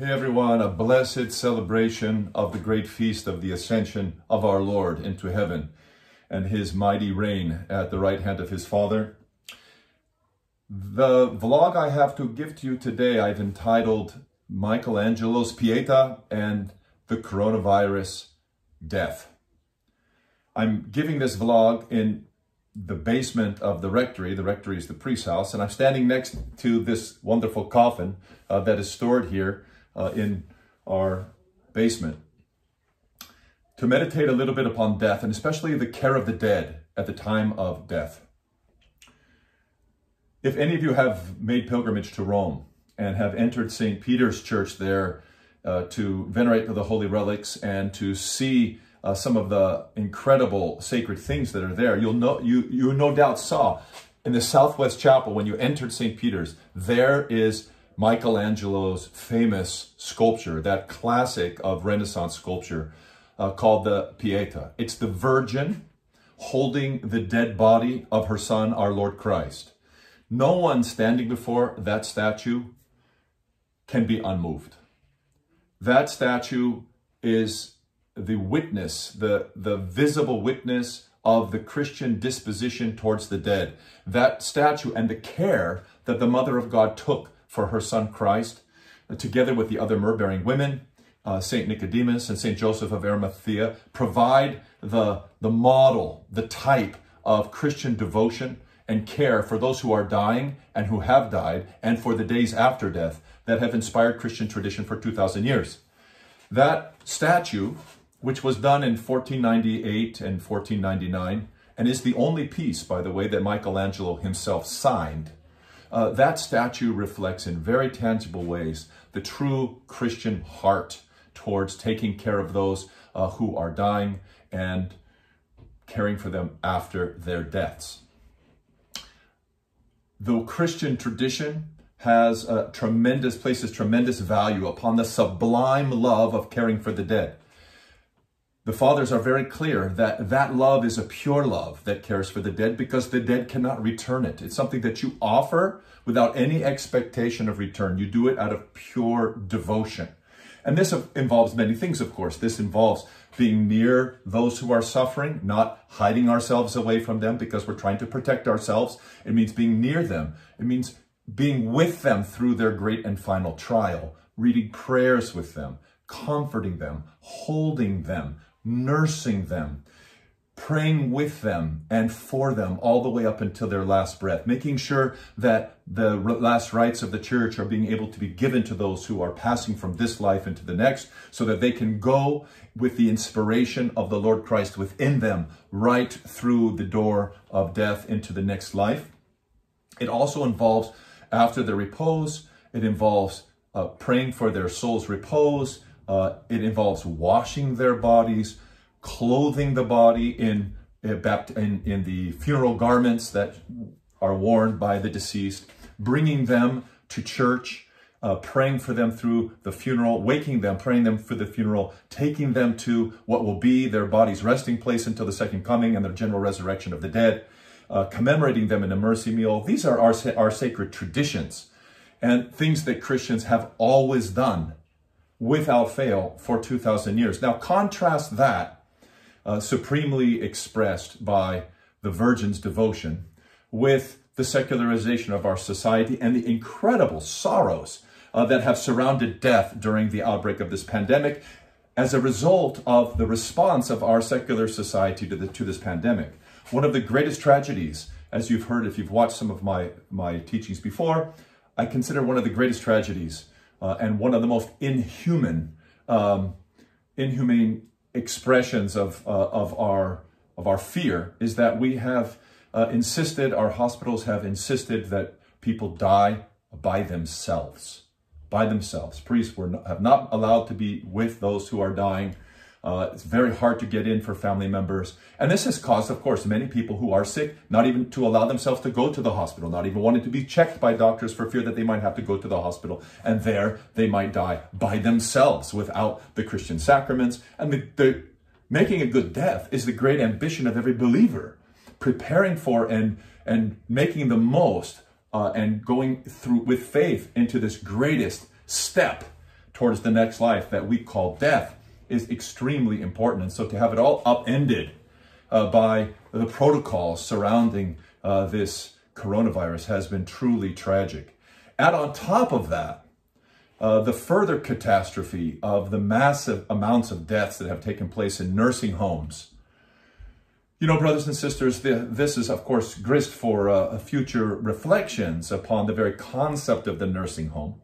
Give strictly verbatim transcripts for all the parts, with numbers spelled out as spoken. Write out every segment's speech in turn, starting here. Hey everyone, a blessed celebration of the great feast of the ascension of our Lord into heaven and his mighty reign at the right hand of his Father. The vlog I have to give to you today, I've entitled Michelangelo's Pieta and the Coronavirus Death. I'm giving this vlog in the basement of the rectory. The rectory is the priest's house, and I'm standing next to this wonderful coffin uh, that is stored here Uh, in our basement, to meditate a little bit upon death, and especially the care of the dead at the time of death. If any of you have made pilgrimage to Rome and have entered Saint Peter's Church there uh, to venerate the holy relics and to see uh, some of the incredible sacred things that are there, you'll know, you, you no doubt saw in the Southwest Chapel when you entered Saint Peter's, there is Michelangelo's famous sculpture, that classic of Renaissance sculpture uh, called the Pieta. It's the Virgin holding the dead body of her son, our Lord Christ. No one standing before that statue can be unmoved. That statue is the witness, the, the visible witness of the Christian disposition towards the dead. That statue and the care that the Mother of God took for her son Christ, together with the other myrrh-bearing women, uh, Saint Nicodemus and Saint Joseph of Arimathea, provide the, the model, the type of Christian devotion and care for those who are dying and who have died, and for the days after death that have inspired Christian tradition for two thousand years. That statue, which was done in fourteen ninety-eight and fourteen ninety-nine, and is the only piece, by the way, that Michelangelo himself signed, Uh, that statue reflects in very tangible ways the true Christian heart towards taking care of those uh, who are dying and caring for them after their deaths. The Christian tradition has a tremendous, places tremendous value upon the sublime love of caring for the dead. The fathers are very clear that that love is a pure love that cares for the dead, because the dead cannot return it. It's something that you offer without any expectation of return. You do it out of pure devotion. And this involves many things, of course. This involves being near those who are suffering, not hiding ourselves away from them because we're trying to protect ourselves. It means being near them. It means being with them through their great and final trial, reading prayers with them, comforting them, holding them, nursing them, praying with them and for them all the way up until their last breath, making sure that the last rites of the church are being able to be given to those who are passing from this life into the next, so that they can go with the inspiration of the Lord Christ within them right through the door of death into the next life. It also involves, after their repose, it involves uh, praying for their soul's repose. Uh, it involves washing their bodies, clothing the body in, in, in the funeral garments that are worn by the deceased, bringing them to church, uh, praying for them through the funeral, waking them, praying them for the funeral, taking them to what will be their body's resting place until the second coming and the general resurrection of the dead, uh, commemorating them in a mercy meal. These are our, our sacred traditions and things that Christians have always done without fail for two thousand years. Now contrast that, uh, supremely expressed by the Virgin's devotion, with the secularization of our society and the incredible sorrows uh, that have surrounded death during the outbreak of this pandemic as a result of the response of our secular society to, the, to this pandemic. One of the greatest tragedies, as you've heard if you've watched some of my, my teachings before, I consider one of the greatest tragedies Uh, and one of the most inhuman, um, inhumane expressions of uh, of our of our fear is that we have uh, insisted, our hospitals have insisted that people die by themselves, by themselves. Priests were not, have not allowed to be with those who are dying. Uh, it's very hard to get in for family members. And this has caused, of course, many people who are sick not even to allow themselves to go to the hospital, not even wanting to be checked by doctors for fear that they might have to go to the hospital. And there they might die by themselves without the Christian sacraments. And the, the making a good death is the great ambition of every believer, preparing for and, and making the most uh, and going through with faith into this greatest step towards the next life that we call death is extremely important. And so to have it all upended uh, by the protocols surrounding uh, this coronavirus has been truly tragic. And on top of that, uh, the further catastrophe of the massive amounts of deaths that have taken place in nursing homes. You know, brothers and sisters, the, this is, of course, grist for uh, future reflections upon the very concept of the nursing home,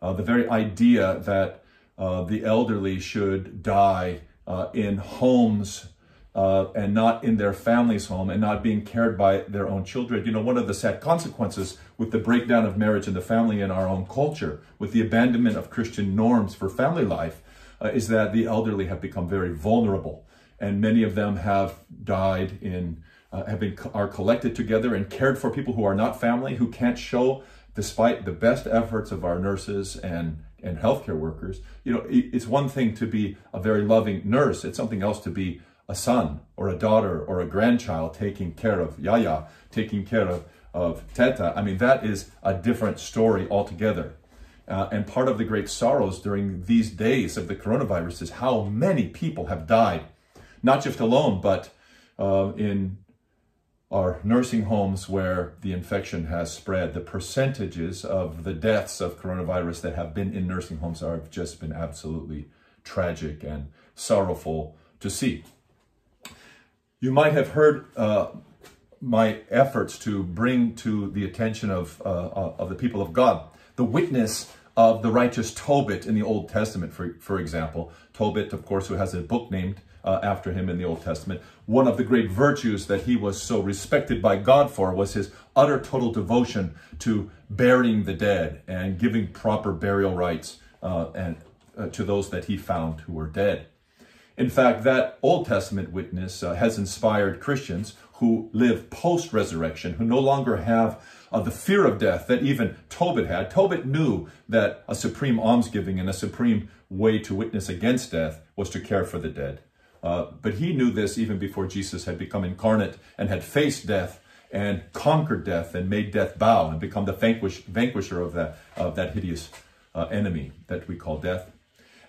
uh, the very idea that uh, the elderly should die uh, in homes uh, and not in their family's home and not being cared by their own children. You know, one of the sad consequences with the breakdown of marriage and the family in our own culture, with the abandonment of Christian norms for family life, uh, is that the elderly have become very vulnerable. And many of them have died in, uh, have been, are collected together and cared for people who are not family, who can't show, despite the best efforts of our nurses and, and healthcare workers. You know, it, it's one thing to be a very loving nurse. It's something else to be a son or a daughter or a grandchild taking care of Yaya, taking care of, of Teta. I mean, that is a different story altogether. Uh, and part of the great sorrows during these days of the coronavirus is how many people have died. Not just alone, but uh, in our nursing homes where the infection has spread. The percentages of the deaths of coronavirus that have been in nursing homes are, have just been absolutely tragic and sorrowful to see. You might have heard uh, my efforts to bring to the attention of, uh, of the people of God the witness of the righteous Tobit in the Old Testament, for, for example. Tobit, of course, who has a book named Uh, after him in the Old Testament. One of the great virtues that he was so respected by God for was his utter total devotion to burying the dead and giving proper burial rites uh, and uh, to those that he found who were dead. In fact, that Old Testament witness uh, has inspired Christians who live post-resurrection, who no longer have uh, the fear of death that even Tobit had. Tobit knew that a supreme almsgiving and a supreme way to witness against death was to care for the dead. Uh, but he knew this even before Jesus had become incarnate and had faced death and conquered death and made death bow and become the vanquish, vanquisher of that, of that hideous uh, enemy that we call death.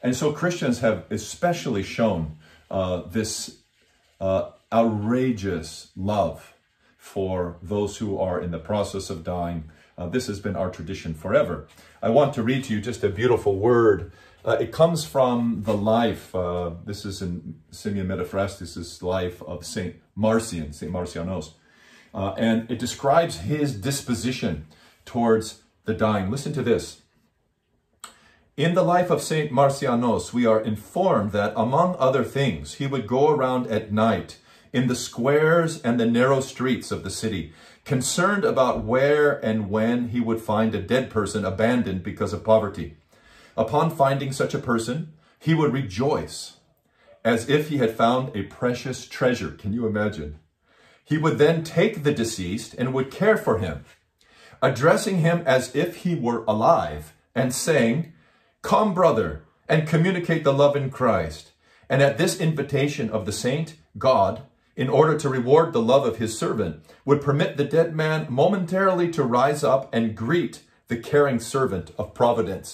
And so Christians have especially shown uh, this uh, outrageous love for those who are in the process of dying. Uh, this has been our tradition forever. I want to read to you just a beautiful word. Uh, it comes from the life, uh, this is in Simeon Metaphrastus' life of Saint Marcian, Saint Marcianos, uh, and it describes his disposition towards the dying. Listen to this. In the life of Saint Marcianos, we are informed that, among other things, he would go around at night in the squares and the narrow streets of the city, concerned about where and when he would find a dead person abandoned because of poverty. Upon finding such a person, he would rejoice as if he had found a precious treasure. Can you imagine? He would then take the deceased and would care for him, addressing him as if he were alive and saying, "Come, brother, and communicate the love in Christ." And at this invitation of the saint, God, in order to reward the love of his servant, would permit the dead man momentarily to rise up and greet the caring servant of providence.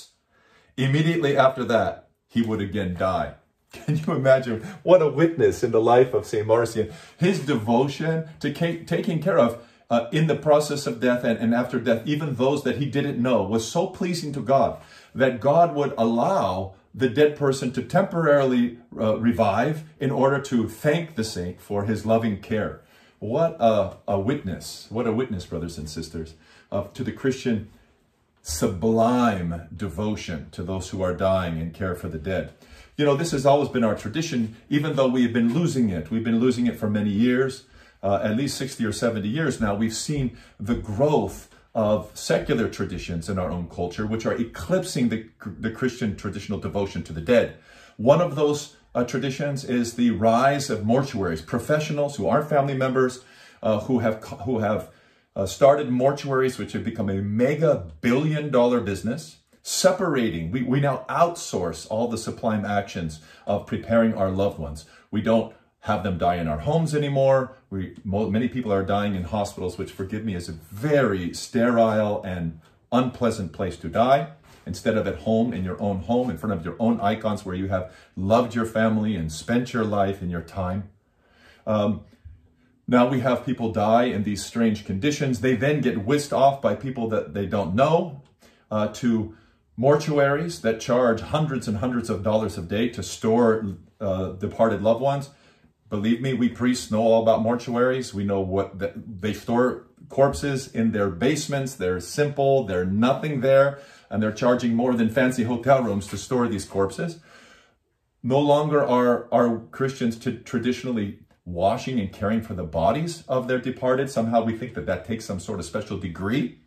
Immediately after that, he would again die. Can you imagine? What a witness in the life of Saint Marcian. His devotion to taking care of uh, in the process of death and, and after death, even those that he didn't know, was so pleasing to God that God would allow the dead person to temporarily uh, revive in order to thank the saint for his loving care. What a, a witness. What a witness, brothers and sisters, uh, to the Christian sublime devotion to those who are dying and care for the dead. You know, this has always been our tradition, even though we have been losing it. We've been losing it for many years, uh, at least sixty or seventy years now. We've seen the growth of secular traditions in our own culture, which are eclipsing the, the Christian traditional devotion to the dead. One of those uh, traditions is the rise of mortuaries, professionals who aren't family members, uh, who have, who have Uh, started mortuaries, which have become a mega billion dollar business, separating. We, we now outsource all the sublime actions of preparing our loved ones. We don't have them die in our homes anymore. We, many people are dying in hospitals, which, forgive me, is a very sterile and unpleasant place to die, instead of at home, in your own home, in front of your own icons where you have loved your family and spent your life and your time. Um, now we have people die in these strange conditions. They then get whisked off by people that they don't know uh, to mortuaries that charge hundreds and hundreds of dollars a day to store uh, departed loved ones. Believe me, we priests know all about mortuaries. We know what the, they store corpses in their basements. They're simple, they're nothing there. And they're charging more than fancy hotel rooms to store these corpses. No longer are, are Christians to traditionally washing and caring for the bodies of their departed. Somehow we think that that takes some sort of special degree,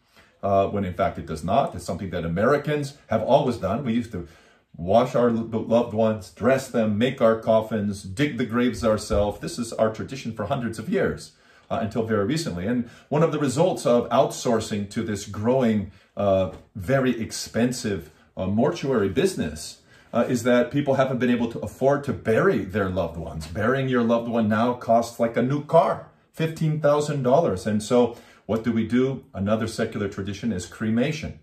uh, when in fact it does not. It's something that Americans have always done. We used to wash our loved ones, dress them, make our coffins, dig the graves ourselves. This is our tradition for hundreds of years. Uh, until very recently. And one of the results of outsourcing to this growing, uh, very expensive uh, mortuary business uh, is that people haven't been able to afford to bury their loved ones. Burying your loved one now costs like a new car, fifteen thousand dollars. And so what do we do? Another secular tradition is cremation.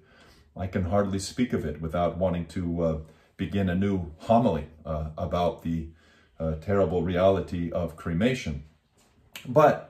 I can hardly speak of it without wanting to uh, begin a new homily uh, about the uh, terrible reality of cremation. But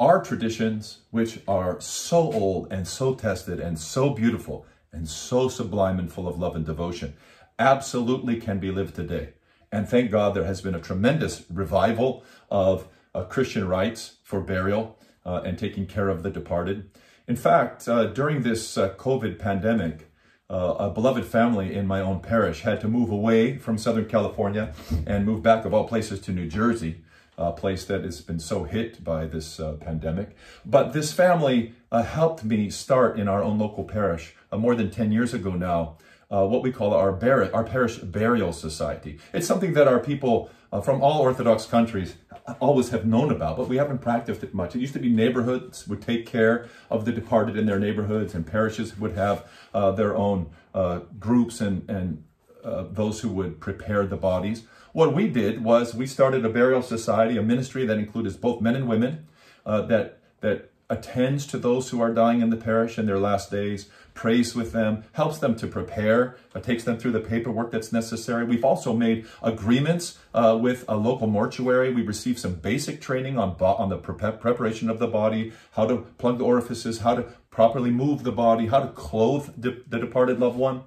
our traditions, which are so old and so tested and so beautiful and so sublime and full of love and devotion, absolutely can be lived today. And thank God there has been a tremendous revival of uh, Christian rites for burial uh, and taking care of the departed. In fact, uh, during this uh, COVID pandemic, uh, a beloved family in my own parish had to move away from Southern California and move back, of all places, to New Jersey. A place that has been so hit by this uh, pandemic. But this family uh, helped me start in our own local parish uh, more than ten years ago now, uh, what we call our, bar our parish burial society. It's something that our people uh, from all Orthodox countries always have known about, but we haven't practiced it much. It used to be neighborhoods would take care of the departed in their neighborhoods, and parishes would have uh, their own uh, groups and, and uh, those who would prepare the bodies. What we did was we started a burial society, a ministry that includes both men and women, uh, that that attends to those who are dying in the parish in their last days, prays with them, helps them to prepare, uh, takes them through the paperwork that's necessary. We've also made agreements uh, with a local mortuary. We received some basic training on, on the pre preparation of the body, how to plug the orifices, how to properly move the body, how to clothe de the departed loved one.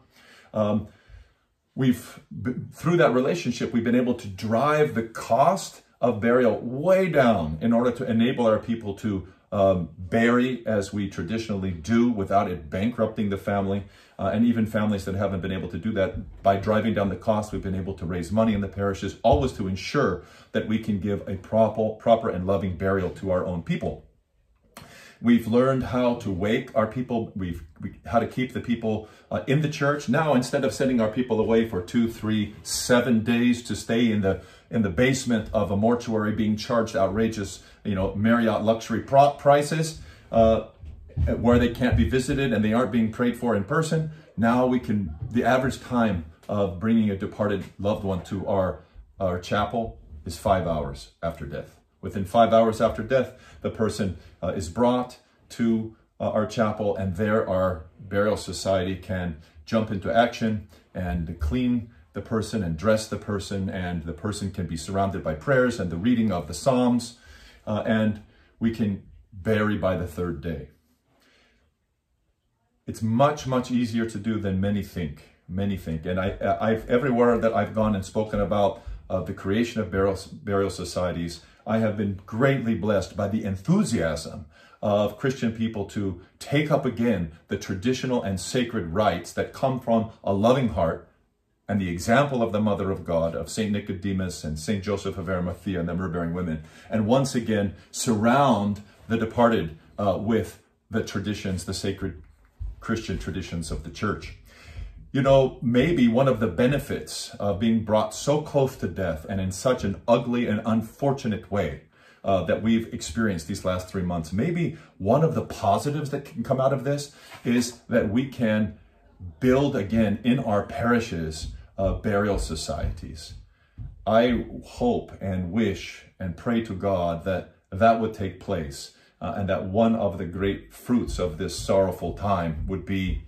Um, We've, through that relationship, we've been able to drive the cost of burial way down in order to enable our people to um, bury as we traditionally do without it bankrupting the family. Uh, and even families that haven't been able to do that, by driving down the cost, we've been able to raise money in the parishes, always to ensure that we can give a proper, proper and loving burial to our own people. We've learned how to wake our people, we've, we, how to keep the people uh, in the church. Now, instead of sending our people away for two, three, seven days to stay in the in the basement of a mortuary being charged outrageous, you know, Marriott luxury prices, uh, where they can't be visited and they aren't being prayed for in person, now we can, the average time of bringing a departed loved one to our, our chapel is five hours after death. Within five hours after death, the person uh, is brought to uh, our chapel, and there our burial society can jump into action and clean the person and dress the person, and the person can be surrounded by prayers and the reading of the Psalms, uh, and we can bury by the third day. It's much, much easier to do than many think, many think. And I, I've, everywhere that I've gone and spoken about uh, the creation of burial, burial societies, I have been greatly blessed by the enthusiasm of Christian people to take up again the traditional and sacred rites that come from a loving heart and the example of the Mother of God, of Saint Nicodemus and Saint Joseph of Arimathea and the myrrh-bearing women, and once again surround the departed uh, with the traditions, the sacred Christian traditions of the church. You know, maybe one of the benefits of being brought so close to death and in such an ugly and unfortunate way uh, that we've experienced these last three months, maybe one of the positives that can come out of this is that we can build again in our parishes uh, burial societies. I hope and wish and pray to God that that would take place. uh, and that one of the great fruits of this sorrowful time would be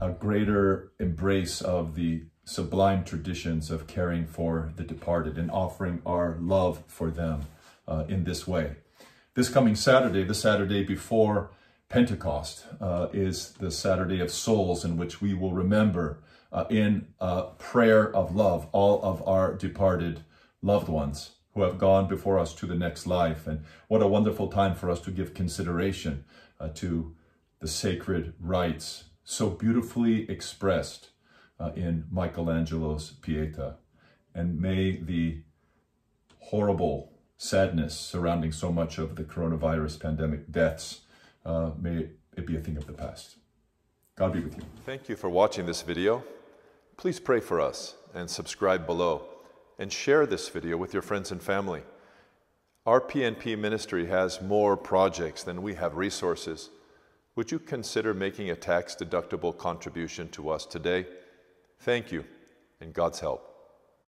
a greater embrace of the sublime traditions of caring for the departed and offering our love for them uh, in this way. This coming Saturday, the Saturday before Pentecost, uh, is the Saturday of Souls, in which we will remember uh, in uh, prayer of love all of our departed loved ones who have gone before us to the next life. And what a wonderful time for us to give consideration uh, to the sacred rites so beautifully expressed uh, in Michelangelo's Pieta. And may the horrible sadness surrounding so much of the coronavirus pandemic deaths, uh, may it be a thing of the past. God be with you. Thank you for watching this video. Please pray for us and subscribe below, and share this video with your friends and family. Our P N P ministry has more projects than we have resources. Would you consider making a tax-deductible contribution to us today? Thank you, and God's help.